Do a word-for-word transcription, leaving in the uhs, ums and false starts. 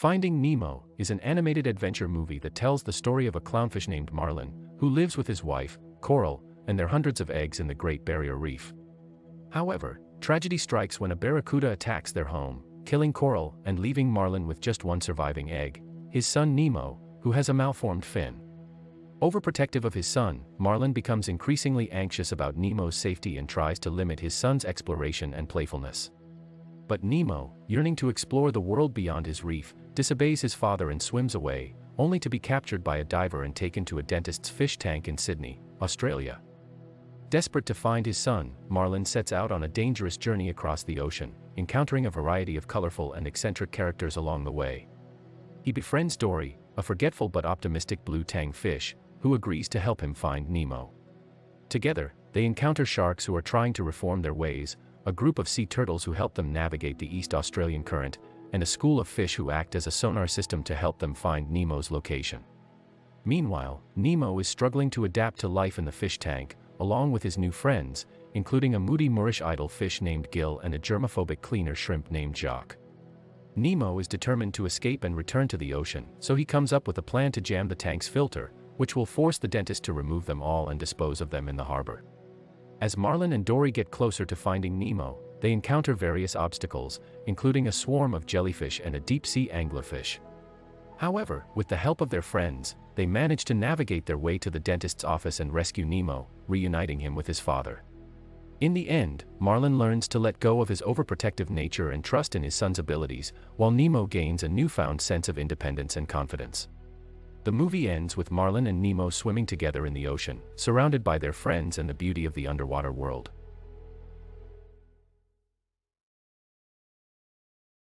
Finding Nemo is an animated adventure movie that tells the story of a clownfish named Marlin, who lives with his wife, Coral, and their hundreds of eggs in the Great Barrier Reef. However, tragedy strikes when a barracuda attacks their home, killing Coral and leaving Marlin with just one surviving egg, his son Nemo, who has a malformed fin. Overprotective of his son, Marlin becomes increasingly anxious about Nemo's safety and tries to limit his son's exploration and playfulness. But Nemo, yearning to explore the world beyond his reef, disobeys his father and swims away, only to be captured by a diver and taken to a dentist's fish tank in Sydney, Australia. Desperate to find his son, Marlin sets out on a dangerous journey across the ocean, encountering a variety of colorful and eccentric characters along the way. He befriends Dory, a forgetful but optimistic blue tang fish, who agrees to help him find Nemo. Together, they encounter sharks who are trying to reform their ways, a group of sea turtles who help them navigate the East Australian Current, and a school of fish who act as a sonar system to help them find Nemo's location. Meanwhile, Nemo is struggling to adapt to life in the fish tank, along with his new friends, including a moody Moorish idol fish named Gill and a germophobic cleaner shrimp named Jacques. Nemo is determined to escape and return to the ocean, so he comes up with a plan to jam the tank's filter, which will force the dentist to remove them all and dispose of them in the harbor. As Marlin and Dory get closer to finding Nemo, they encounter various obstacles, including a swarm of jellyfish and a deep-sea anglerfish. However, with the help of their friends, they manage to navigate their way to the dentist's office and rescue Nemo, reuniting him with his father. In the end, Marlin learns to let go of his overprotective nature and trust in his son's abilities, while Nemo gains a newfound sense of independence and confidence. The movie ends with Marlin and Nemo swimming together in the ocean, surrounded by their friends and the beauty of the underwater world.